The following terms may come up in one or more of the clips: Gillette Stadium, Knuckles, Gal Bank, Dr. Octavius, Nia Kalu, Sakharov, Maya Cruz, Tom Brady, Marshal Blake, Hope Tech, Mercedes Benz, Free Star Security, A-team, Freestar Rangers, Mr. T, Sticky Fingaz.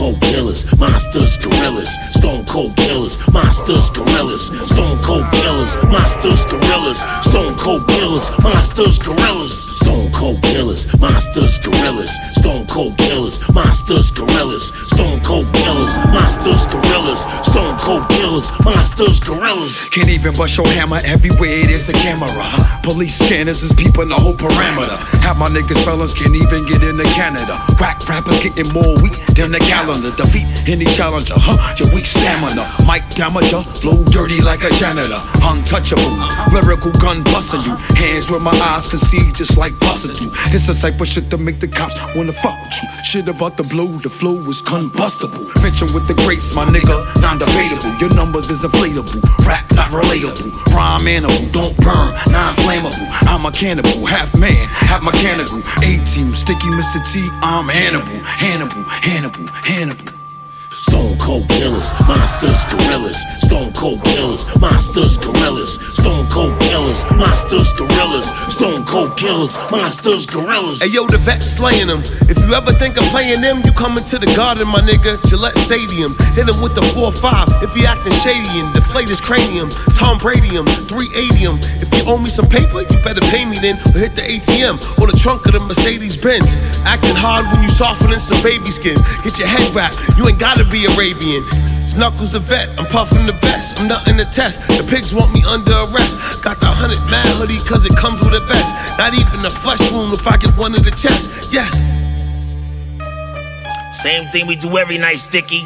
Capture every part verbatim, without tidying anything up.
cold killers, monsters, gorillas. Stone cold killers, monsters, gorillas. Stone cold killers, monsters, gorillas. Stone cold killers, monsters, gorillas. Stone cold killers, monsters, gorillas. Stone cold killers, monsters, gorillas. Stone cold killers, monsters, gorillas. Stone cold killers, monsters, gorillas. Can't even bust your hammer everywhere there's a camera. Police scanners is peeping the whole parameter. Half my niggas felons can't even get into Canada. Whack rappers getting more weak than the calendar. Defeat any challenger, huh? Your weak stamina. Mic damager, flow dirty like a janitor. Untouchable, lyrical gun busting you. Hands where my eyes can see, just like busting you. This is type of shit to make the cops wanna fuck with you. Shit about the blow, the flow is combustible. Mention with the greats, my nigga, non-debatable. Your numbers is inflatable, rap not relatable. Rhyme animal, don't burn, non-flammable. I'm a cannibal, half man, half mechanical. A-team, sticky Mister T, I'm Hannibal, Hannibal, Hannibal, Hannibal. Stone cold killers, monsters, gorillas. Stone cold killers, monsters, gorillas. Stone cold killers, monsters, gorillas. Stone cold killers, monsters, gorillas. Hey yo, the vet slaying them. If you ever think of playing them, you coming to the garden, my nigga. Gillette Stadium. Hit him with the four five. If he acting shady and deflate his cranium. Tom Brady him, three eighty him. If you owe me some paper, you better pay me then. Or hit the A T M or the trunk of the Mercedes Benz. Acting hard when you softening some baby skin. Get your head back. You ain't gotta be Arabian. Knuckles the vet, I'm puffing the best. I'm nothing to test. The pigs want me under arrest. Got the hundred mad hoodie cause it comes with a vest. Not even a flesh wound if I get one in the chest. Yes. Same thing we do every night, Sticky.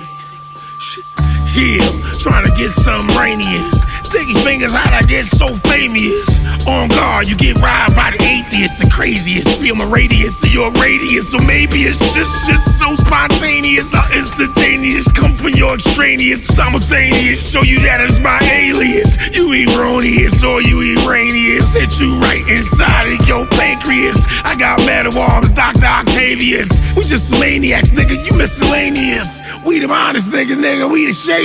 Yeah, trying to get some rainiest. Sticky fingers, how'd I get so famous? On guard, you get robbed by the atheists, the craziest. Feel my radius to your radius, so maybe it's just, just so spontaneous or instantaneous. Come for your extraneous, simultaneous. Show you that it's my alias. You erroneous or you erroneous. Hit you right inside of your pancreas. I got metal arms, Doctor Octavius. We just maniacs, nigga, you miscellaneous. We the honest niggas, nigga, we the shadiest.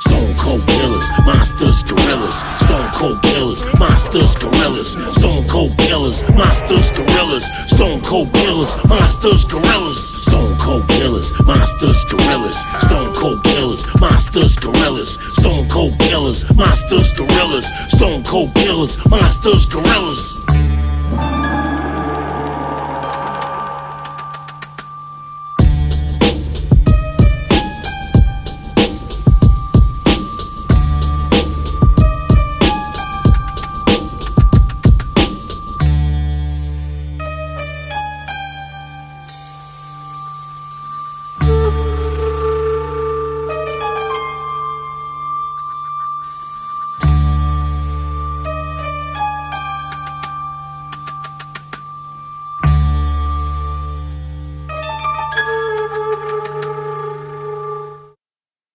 Stone cold killers, monsters, gorillas. Stone cold killers, monsters, gorillas. Stone cold killers, monsters, gorillas. Stone cold killers, monsters, gorillas. Stone cold killers, monsters, gorillas. Stone cold killers, monsters, gorillas. Stone cold killers, monsters, gorillas. Stone cold killers, monsters, gorillas.